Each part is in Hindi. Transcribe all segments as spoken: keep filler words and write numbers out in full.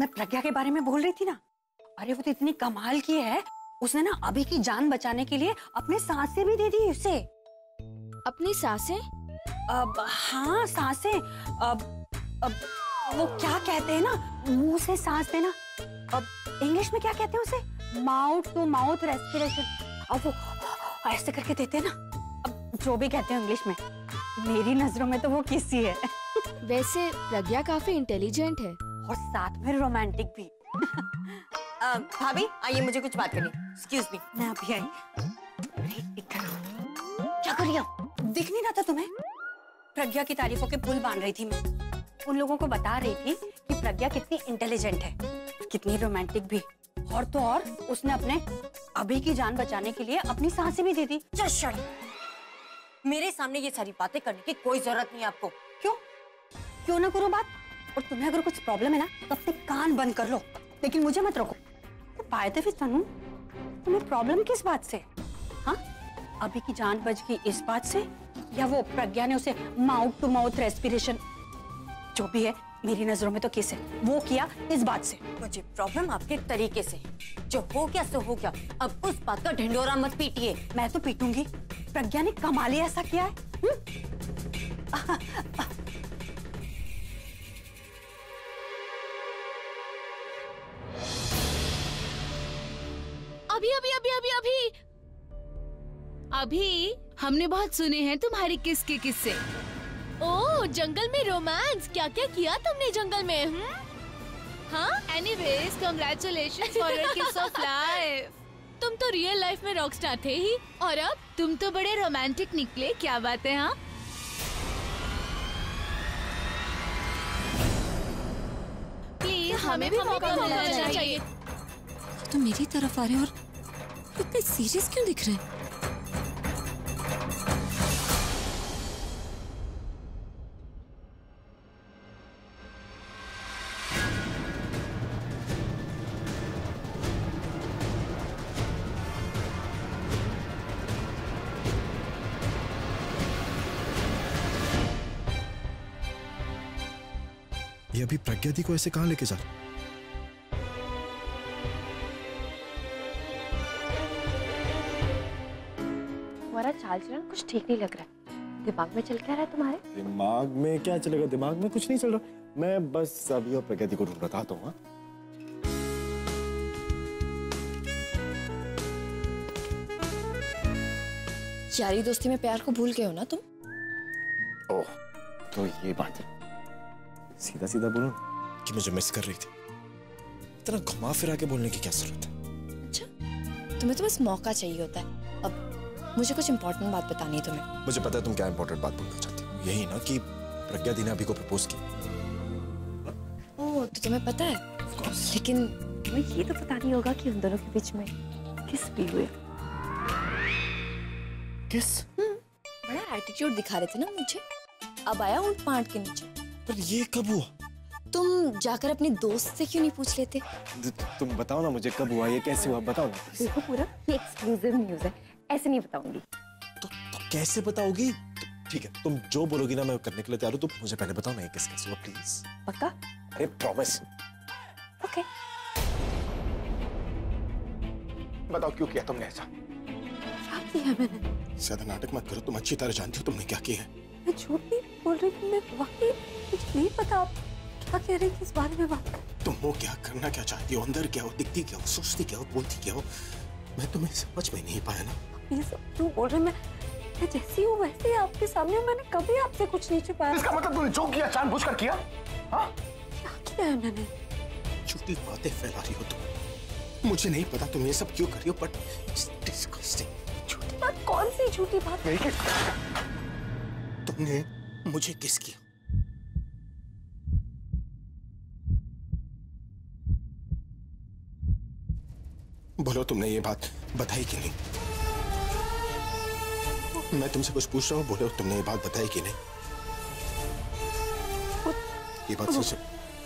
मैं प्रज्ञा के बारे में बोल रही थी ना, अरे वो तो इतनी कमाल की है, उसने ना अभी की जान बचाने के लिए अपने सांसें भी दे दी उसे। अपनी सांसें? अब हाँ सांसें, अब अब वो क्या कहते हैं ना, मुंह से सांस देना, अब इंग्लिश में क्या कहते हैं उसे, माउथ टू माउथ रेस्पिरेशन, अब वो ऐसे करके देते हैं ना, अब जो भी कहते हैं इंग्लिश में, मेरी नजरों में तो वो किस ही है। वैसे प्रज्ञा काफी इंटेलिजेंट है और साथ में रोमांटिक भी। भाभी आइए, मुझे कुछ बात करनी। एक्सक्यूज मी, मैं अभी आई। क्या कर रही हो? दिख नहीं रहा था तुम्हें? प्रज्ञा की तारीफों के पुल बांध रही थी मैं। उन लोगों को बता रही थी कि प्रज्ञा कितनी इंटेलिजेंट है, कितनी रोमांटिक भी, और तो और उसने अपने अभी की जान बचाने के लिए अपनी सांसें भी दे दी। चल, मेरे सामने ये सारी बातें करने की कोई जरूरत नहीं है आपको। क्यों क्यों ना करो बात? और तुम्हें अगर कुछ प्रॉब्लम है ना तो अपने कान बंद कर लो, लेकिन मुझे मत रोको। तो बाय द वे तनु, तुम्हें प्रॉब्लम किस बात से? हाँ, अभी की जान बच गई इस बात से, या वो प्रज्ञा ने उसे माउथ टू माउथ रेस्पिरेशन, जो भी है मेरी नजरों में तो किस है, वो किया इस बात से? मुझे प्रॉब्लम आपके तरीके से, जो हो गया सो हो गया, अब उस बात का ढिंढोरा मत पीटिए। मैं तो पीटूंगी, प्रज्ञा ने कमाल ही ऐसा किया है। अभी अभी अभी अभी अभी अभी हमने बहुत सुने हैं तुम्हारी किस के किस्से। ओह, जंगल में रोमांस, क्या क्या किया तुमने जंगल में? हम्म, हाँ, anyways congratulations for your kiss of life. तुम तो रियल लाइफ में रॉकस्टार थे ही, और अब तुम तो बड़े रोमांटिक निकले। क्या बात है। हाँ, प्लीज हमें भी मौका मिलना चाहिए। तुम तो मेरी तरफ आ रहे हो और इतने सीरियस क्यों दिख रहे हैं? अभी प्रज्ञा दी को ऐसे कहां लेके जा? तुम्हारा चाल चलन कुछ ठीक नहीं लग रहा है। दिमाग में चल क्या रहा है तुम्हारे? दिमाग में क्या चलेगा, दिमाग में कुछ नहीं चल रहा। मैं बस अभी और प्रज्ञा दी को ढूंढ रहा था। यारी दोस्ती में प्यार को भूल गए हो ना तुम? ओह, तो ये बात है। सीधा सीधा बोलूं कि मुझे मिस कर रही थी, इतना घुमा फिरा के बोलने की क्या जरूरत है? अच्छा, तुम्हें तो बस मौका चाहिए होता है। अब मुझे कुछ इम्पोर्टेंट बात बतानी है तुम्हें। मुझे पता है तुम क्या इम्पोर्टेंट बात बोलना चाहती हो। यही ना कि प्रज्ञा दी ने अभी को प्रपोज किया। ओह, तो तुम्हें पता है? Of course. लेकिन तुम्हें ये तो पता नहीं होगा कि उन दोनों के बीच में किस भी हुए। किस? बड़ा एटीट्यूड दिखा रहे थे ना मुझे। अब आया ऊंट पांट के नीचे। पर ये कब हुआ? तुम जाकर अपने दोस्त से क्यों नहीं पूछ लेते? तुम बताओ ना मुझे, कब हुआ ये, कैसे हुआ, बताओ ना। देखो पूरा, ये एक्सक्लूसिव न्यूज़ है, ऐसे नहीं बताऊंगी। तो, तो कैसे बताओगी? ठीक है, तुम जो बोलोगी ना मैं करने के लिए तैयार हूँ। तुम मुझे पहले बताओ ना ये कैसे कैसे हुआ, प्लीज। पक्का? अरे प्रॉमिस। ओके। बताओ क्यों किया तुमने ऐसा? क्या किया मैंने? ज्यादा नाटक मत करो, तुम अच्छी तरह जानती हो तुमने क्या किया है। मैं झूठ नहीं बोल रही हूँ, मैं वाकई कुछ नहीं पता। आप क्या कह रही हैं इस बारे में बात? तुम हो क्या, करना क्या चाहती हो, अंदर क्या हो, दिखती क्या हो, सोचती क्या हो, बोलती क्या हो, मैं तुम्हें समझ में नहीं पाया ना। ये सब क्यों बोल रहे? मैं मैं जैसी हूँ वैसे आपके सामने, मैंने कभी आपसे कुछ नहीं छुपाया। इसका मतलब तुमने जो किया जानबूझकर किया? हाँ, क्या किया मैंने? झूठी बातें फैला रही हो तुम। मुझे नहीं पता तुम ये सब क्यों कर रही हो, बट झूठी बात। कौन सी झूठी बात? तुमने मुझे किस किया? बोलो, तुमने ये बात बताई कि नहीं? मैं तुमसे कुछ पूछ रहा हूँ, बोलो तुमने ये बात बताई कि नहीं? ये बात सच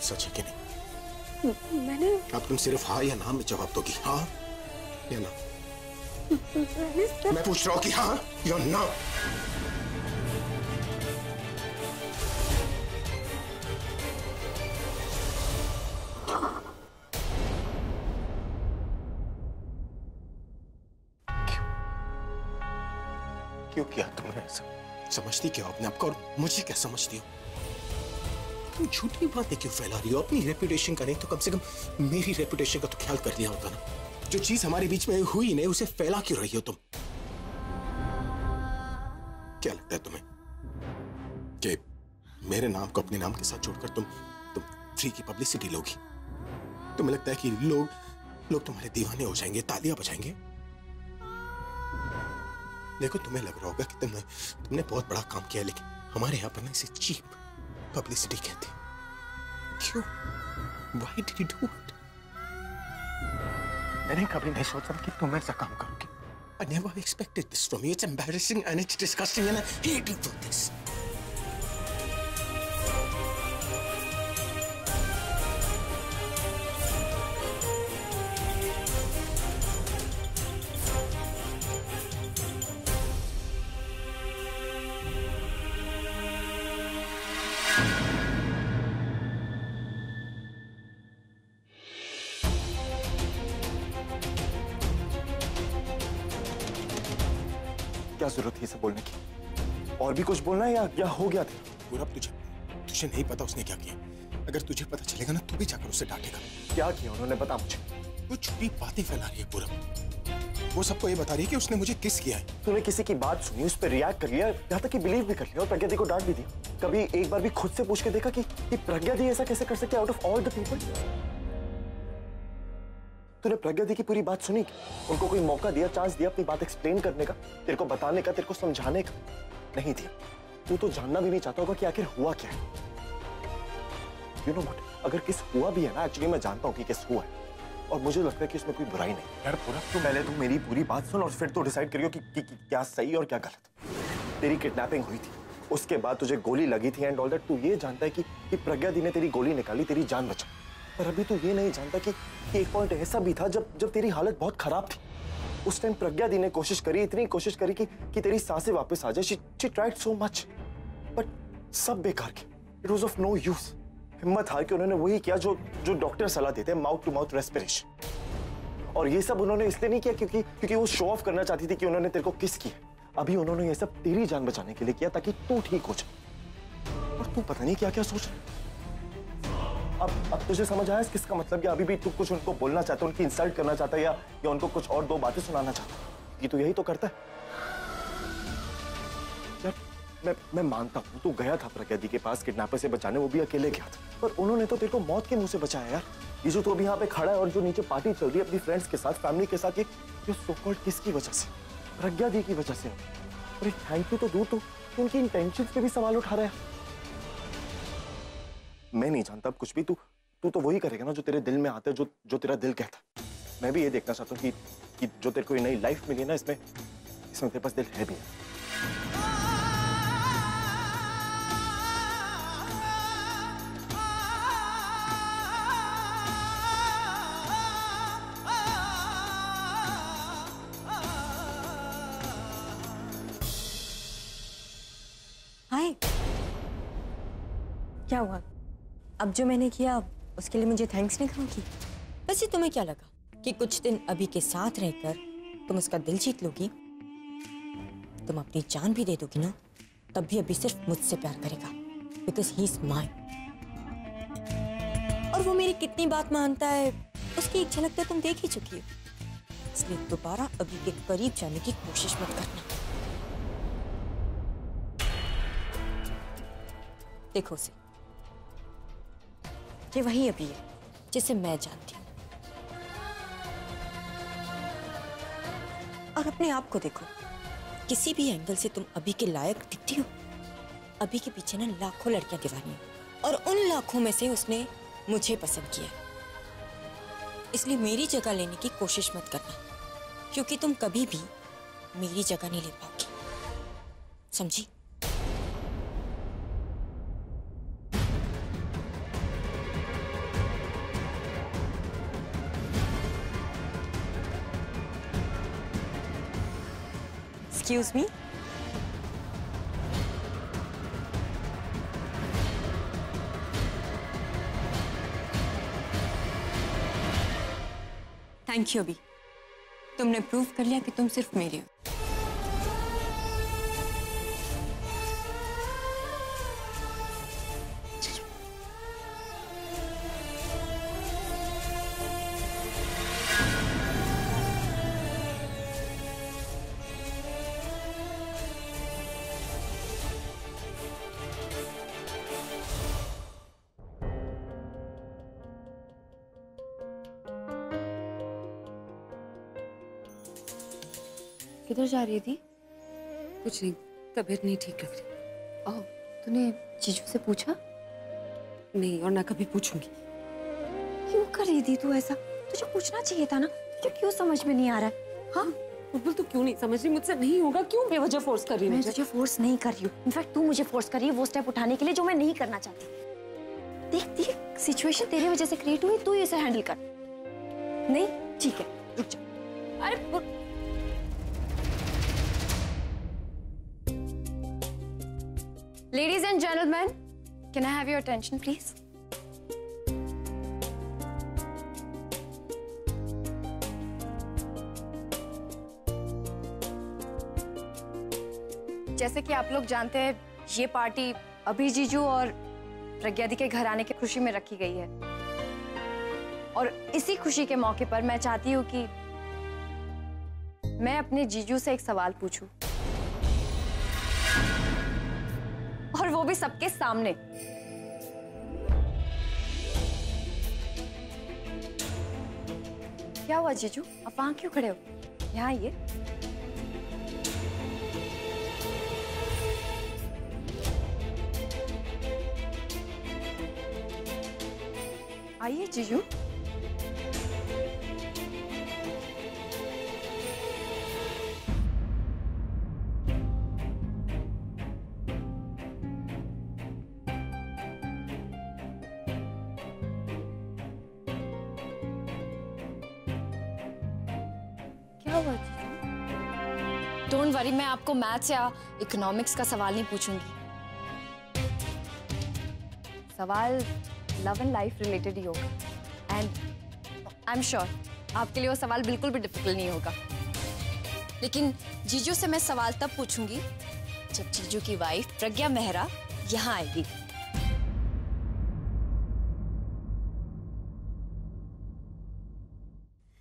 सच है कि नहीं? मैंने। अब तुम सिर्फ हाँ या ना में जवाब दोगी, हाँ या ना। मैं पूछ रहा हूँ कि हाँ या ना। हाँ। क्यों किया तुमने ऐसा? समझती क्या अपने आप को और मुझे क्या समझती हो? तुम झूठी बातें क्यों फैला रही हो? अपनी रेपुटेशन का नहीं तो कम से कम मेरी रेपुटेशन का तो ख्याल कर लिया होता ना। जो चीज हमारे बीच में हुई नहीं उसे फैला क्यों रही हो तुम? क्या लगता है तुम्हें कि मेरे नाम को अपने नाम के साथ जोड़कर तुम तुम फ्री की पब्लिसिटी लोगी? तुम्हें लगता है कि लोग लोग तुम्हारे दीवाने हो जाएंगे, तालियां बजाएंगे? देखो तुम्हें लग रहा होगा कि तुमने तुमने बहुत बड़ा काम किया, लेकिन हमारे यहाँ पर ना इसे चीप पब्लिसिटी कहते हैं। क्यों? Why did you do it? मैंने कभी नहीं सोचा कि तुम ऐसा काम करोगे। I never expected this from you. It's embarrassing and it's disgusting and I hate you for this. क्या जरूरत है सब बोलने की? और भी कुछ बोलना है या या हो गया था? पूरब तुझे तुझे नहीं पता उसने क्या किया। अगर तुझे पता चलेगा ना तू भी जाकर उसे डांटेगा। क्या किया उन्होंने बता मुझे? वो छुपी बातें फैला रही है पूरब। वो सबको ये बता रही है कि उसने मुझे किस किया है। तूने किसी की बात सुनी, उस पर रिएक्ट कर लिया, यहाँ तक कि बिलीव भी कर लिया और प्रज्ञा दी को डांट भी दिया। कभी एक बार भी खुद से पूछ के देखा कि प्रज्ञा दी ऐसा कैसे कर सकती है out of all the people? तूने प्रज्ञा दी की पूरी बात सुनी? उनको कोई मौका दिया, चांस दिया अपनी बात एक्सप्लेन करने का, तेरे को बताने का, तेरे को समझाने का? नहीं दिया। तू तो जानना भी नहीं चाहता होगा कि आखिर हुआ क्या है। यू नो व्हाट, अगर किस हुआ भी है ना, एक्चुअली मैं जानता हूँ कि किस हुआ है और मुझे लगता है कि इसमें कोई बुराई नहीं। यार पूरब, तू पहले तू मेरी पूरी बात सुन और फिर तू डिसाइड करियो कि, कि, कि क्या सही और क्या गलत। तेरी किडनैपिंग हुई थी, उसके बाद तुझे गोली लगी थी एंड ऑल दैट। तू ये जानता है कि प्रज्ञा दी ने तेरी गोली निकाली, तेरी जान बचाई, पर अभी तू ये नहीं जानता कि एक पॉइंट ऐसा भी था जब जब तेरी हालत बहुत खराब थी। उस टाइम प्रज्ञा दी ने कोशिश करी, इतनी कोशिश करी कि कि तेरी सांसें वापस आ जाए। She she tried so much but सब बेकार के। It was of no use. हिम्मत हार के उन्होंने वही किया जो जो डॉक्टर सलाह देते हैं, माउथ टू माउथ रेस्पिरेशन। और ये सब उन्होंने इसलिए नहीं किया क्योंकि क्योंकि वो शो ऑफ करना चाहती थी कि उन्होंने तेरे को किस किया। अभी उन्होंने ये सब तेरी जान बचाने के लिए किया ताकि तू ठीक हो जाए। और तू पता नहीं क्या क्या सोच रहा है। अब अब तुझे समझ आया किसका मतलब? या अभी भी तू कुछ उनको बोलना चाहता है, उनकी इंसल्ट करना चाहता है या या उनको कुछ और दो बातें सुनाना चाहता है? कि तू यही तो करता है। यार मैं मैं मानता हूँ तू गया था प्रज्ञा दी के पास किडनैपर से बचाने, वो भी अकेले गया था, पर उन्होंने तो तेरे को मौत के मुंह से बचाया। यार ये जो तू अभी यहाँ पे खड़ा है और जो नीचे पार्टी चल रही है अपनी फ्रेंड्स के साथ, फैमिली के साथ, ये सो कॉल्ड किसकी वजह से? प्रज्ञा दी की वजह से। अरे थैंक यू तो दूर, तो उनकी इंटेंशंस पे भी सवाल उठा रहा है। मैं नहीं जानता अब कुछ भी। तू तू तो वही करेगा ना जो तेरे दिल में आता है, जो जो तेरा दिल कहता। मैं भी ये देखना चाहता हूँ कि, कि जो तेरे को नई लाइफ मिली ना, इसमें इसमें तेरे पास दिल है भी है। हाय, क्या हुआ? अब जो मैंने किया उसके लिए मुझे थैंक्स नहीं कहूँगी। वैसे तुम्हें क्या लगा कि कुछ दिन अभी के साथ रहकर तुम उसका दिल जीत लोगी? तुम अपनी जान भी दे दोगी ना, तब भी अभी सिर्फ मुझसे प्यार करेगा बिकॉज ही इज माइन। और वो मेरी कितनी बात मानता है उसकी एक झलक तो तुम देख ही चुकी हो, इसलिए दोबारा अभी के करीब जाने की कोशिश मत करना। देखो उसे, ये वही अभी है जिसे मैं जानती हूँ। और अपने आप को देखो, किसी भी एंगल से तुम अभी के लायक दिखती हो। अभी के पीछे ना लाखों लड़कियां दीवानी हैं और उन लाखों में से उसने मुझे पसंद किया, इसलिए मेरी जगह लेने की कोशिश मत करना, क्योंकि तुम कभी भी मेरी जगह नहीं ले पाओगी। समझी? Excuse me? Thank you, Abhi. तुमने प्रूव कर लिया कि तुम सिर्फ मेरी हो। किधर जा रही थी? कुछ नहीं, तबीयत नहीं ठीक लग रही। ओह, तूने जीजू से पूछा? नहीं, और ना कभी पूछूंगी। क्यों कर रही थी तू ऐसा? तुझे पूछना चाहिए था ना। तुझे क्यों समझ में नहीं आ रहा है? हाँ बुलबुल, तू क्यों नहीं समझ रही? मुझसे नहीं होगा, क्यों बेवजह फोर्स कर रही है? मैं तुझे फोर्स नहीं कर रही हूँ, इनफैक्ट तू मुझे फोर्स कर रही है वो स्टेप उठाने के लिए जो मैं नहीं करना चाहती। देख देख, सिचुएशन तेरी वजह से क्रिएट हुई, तू इसे हैंडल कर। नहीं ठीक है, रुक जा। अरे ladies and gentleman, can I have your attention please? जैसे कि आप लोग जानते हैं, ये पार्टी अभी जीजू और प्रज्ञा दी के घर आने की खुशी में रखी गई है, और इसी खुशी के मौके पर मैं चाहती हूँ कि मैं अपने जीजू से एक सवाल पूछूं, और वो भी सबके सामने। क्या हुआ जीजू, आप वहां क्यों खड़े हो? यहाँ आइए। आइए जीजू। डोंट वरी, मैं आपको मैथ्स या इकोनॉमिक्स का सवाल नहीं पूछूंगी। सवाल लव एंड लाइफ रिलेटेड ही होगा, एंड आई एम श्योर आपके लिए वो सवाल बिल्कुल भी डिफिकल्ट नहीं होगा। लेकिन जीजू से मैं सवाल तब पूछूंगी जब जीजू की वाइफ प्रज्ञा मेहरा यहाँ आएगी।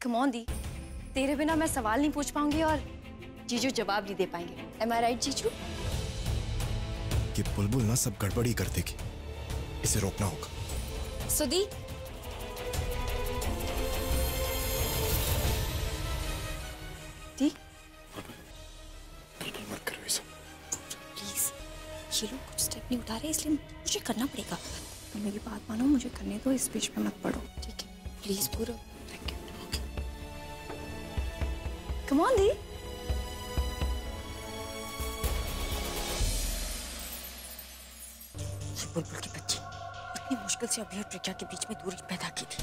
कम ऑन दी, तेरे बिना मैं सवाल नहीं पूछ पाऊंगी और जीजू जवाब नहीं दे पाएंगे। एम आई राइट जीजू? कि बुलबुल ना सब गड़बड़ी कर देगी, इसे रोकना होगा। सो दी, दी? मत करो इसे। प्लीज, ये लोग कुछ स्टेप नहीं उठा रहे इसलिए मुझे करना पड़ेगा। तो मेरी बात मानो, मुझे करने दो, इस बीच में मत पड़ो, ठीक है? प्लीज पूरा। Thank you. Okay, come on दी। बुलबुल की बच्ची इतनी मुश्किल से अभी और प्रज्ञा के बीच में दूरी पैदा की थी,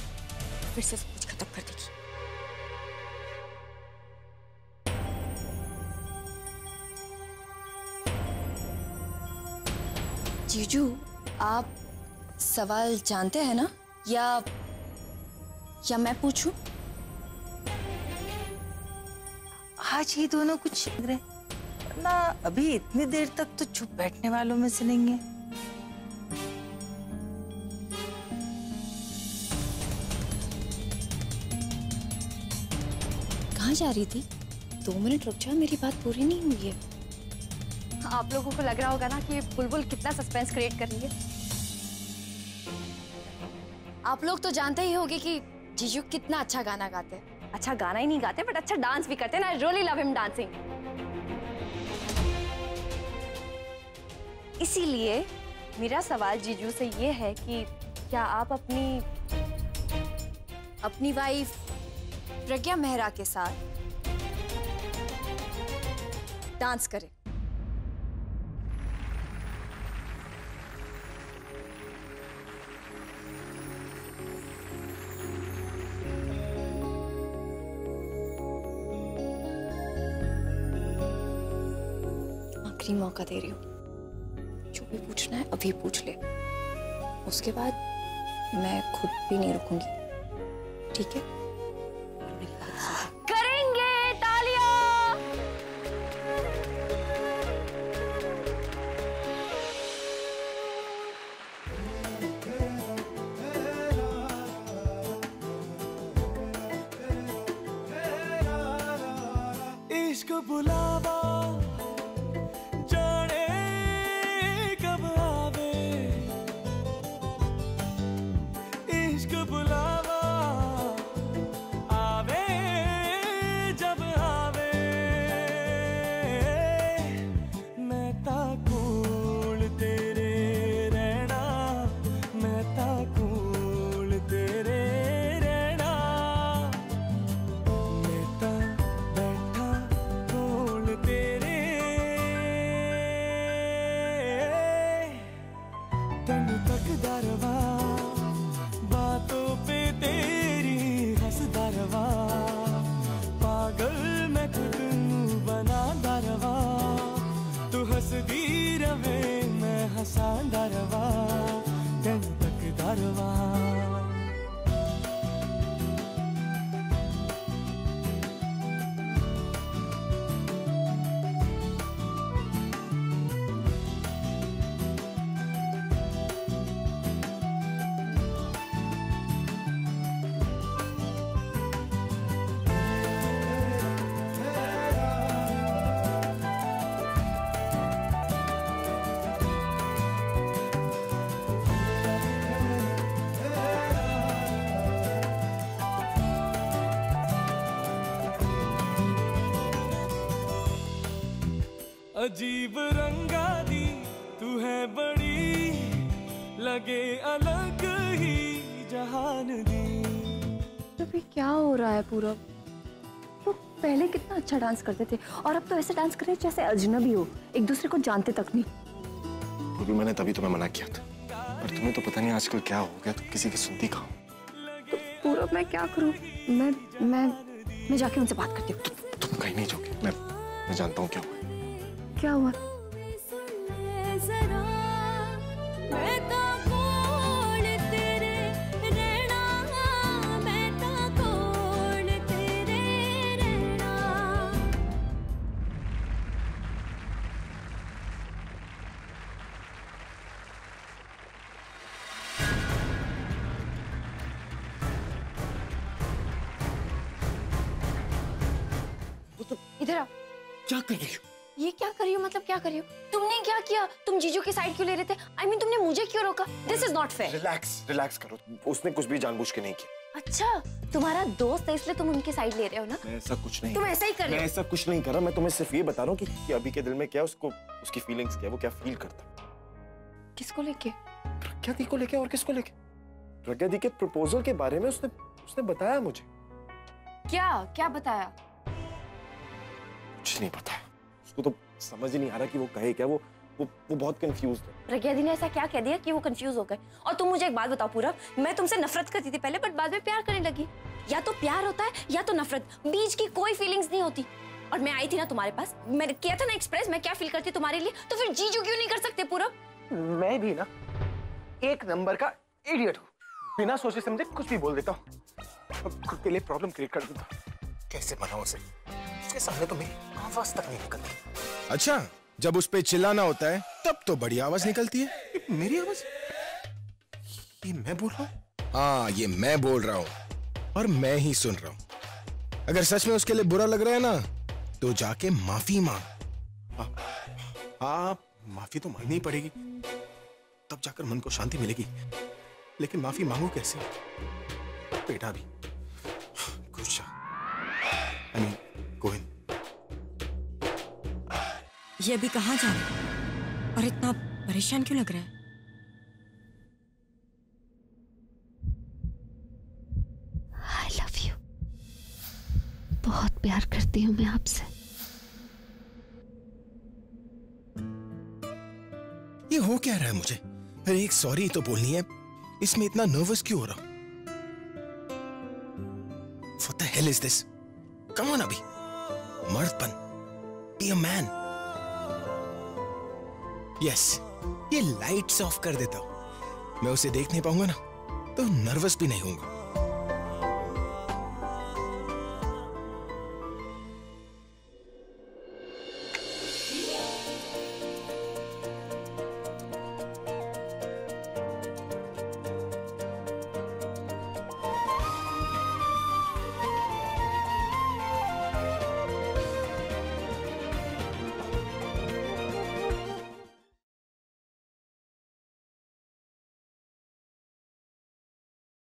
फिर से सब कुछ खत्म कर देगी। जीजू, आप सवाल जानते हैं ना, या या मैं पूछूं? आज ये दोनों कुछ रहे ना, अभी इतनी देर तक तो चुप बैठने वालों में से नहीं है। जा रही थी? दो मिनट रुक जा, मेरी बात पूरी नहीं हुई है। आप लोगों को लग रहा होगा ना कि बुलबुल कितना सस्पेंस क्रिएट कर रही है। आप लोग तो जानते ही होंगे कि जीजू कितना अच्छा गाना गाते हैं। अच्छा गाना ही नहीं गाते बट अच्छा डांस भी करते हैं। I really love him dancing. इसीलिए मेरा सवाल जीजू से ये है कि क्या आप अपनी अपनी वाइफ प्रज्ञा मेहरा के साथ डांस करें? आखिरी मौका दे रही हूं, जो भी पूछना है अभी पूछ ले, उसके बाद मैं खुद भी नहीं रुकूंगी, ठीक है? बुलावा जाने कब आवे, इश्क बुलावा आवे जब आवे। अजीब रंगा दी तू है बड़ी, लगे अलग ही जहान दी। तो भी क्या हो रहा है पूरब? वो पहले कितना अच्छा डांस करते थे और अब तो ऐसे डांस कर रहे हैं जैसे अजनबी हो, एक दूसरे को जानते तक नहीं। पूरब मैंने तभी तुम्हें मना किया था, पर तुम्हें तो पता नहीं आजकल क्या हो गया, तुम किसी की सुनती कहाँ हो। तो पूरब मैं क्या करूँ? मैं मैं मैं जाके उनसे बात करती हूँ। तुम तु, कहीं नहीं जाओगे, मैं मैं जानता हूँ क्या हुआ। क्या हुआ? क्या कर रही हो? ये क्या कर रही हो? मतलब क्या कर रही हो? तुमने क्या किया? तुम जीजू की साइड क्यों ले रहे थे? I mean, तुमने मुझे क्यों रोका? This is not fair. Relax, relax करो। उसने कुछ भी जानबूझ के नहीं किया। अच्छा, तुम्हारा दोस्त है इसलिए तुम उनकी साइड ले रहे हो ना? मैं ऐसा कुछ नहीं। तुम ऐसा ही कर रहे हो। मैं ऐसा कुछ नहीं कर रहा। मैं तुम्हें सिर्फ ये बता रहा हूँ कि, कि अभी के दिल में क्या, उसको उसकी फीलिंग्स क्या, वो क्या फील करता। किसको लेके? प्रज्ञा दी को लेके। और किसको लेके? प्रज्ञा दी के प्रपोजल के बारे में उसने उसने बताया मुझे। क्या क्या बताया? कुछ नहीं पता, उसको तो समझ ही नहीं आ रहा कि वो कहे क्या। वो वो वो बहुत कंफ्यूज्ड है। प्रज्ञा दी ने ऐसा क्या कह दिया कि वो कंफ्यूज हो गए? और तुम मुझे एक बात बताओ पूरब, मैं तुमसे नफरत करती थी पहले, बट बाद में प्यार करने लगी। या तो प्यार होता है या तो नफरत, बीच की कोई फीलिंग्स नहीं होती। और मैं आई थी ना तुम्हारे पास, मैंने किया था ना एक्सप्रेस मैं क्या फील करती तुम्हारे लिए, तो फिर जीजू क्यों नहीं कर सकते पूरब? मैं भी ना एक नंबर का इडियट हूँ, बिना सोचे समझे कुछ भी बोल देता हूँ, खुद के लिए प्रॉब्लम क्रिएट कर देता हूँ। कैसे बनाओ उसे? उसके सामने तो मेरी आवाज तक नहीं निकलती। अच्छा, जब उस पे चिल्लाना होता है तब तो बड़ी आवाज निकलती है। मेरी आवाज? ये मैं बोल रहा हूँ। हाँ, ये मैं बोल रहा हूँ और मैं ही सुन रहा हूँ। अगर सच में उसके लिए बुरा लग रहा है ना तो जाके माफी मांग। हाँ, हाँ, माफी तो मांगनी ही पड़ेगी, तब जाकर मन को शांति मिलेगी। लेकिन माफी मांगू कैसे? बेटा भी गुस्सा ये अभी कहाँ जा रहा है और इतना परेशान क्यों लग रहा है? I love you. बहुत प्यार करती हूँ मैं आपसे। ये हो क्या रहा है मुझे? अरे एक सॉरी तो बोलनी है, इसमें इतना नर्वस क्यों हो रहा हूँ? What the hell is this? Come on Abhi, मर्दपन, be a man. Yes yes, ये लाइट्स ऑफ कर देता हूं। मैं उसे देख नहीं पाऊंगा ना तो नर्वस भी नहीं होऊंगा।